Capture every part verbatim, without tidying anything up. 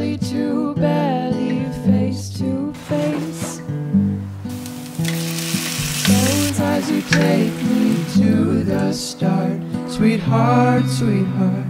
belly to belly, face to face. Close eyes, you take me to the start, sweetheart, sweetheart.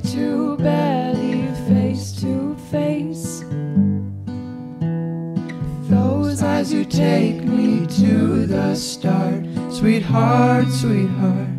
belly to belly, face to face. With those eyes you take me to the start, sweetheart, sweetheart.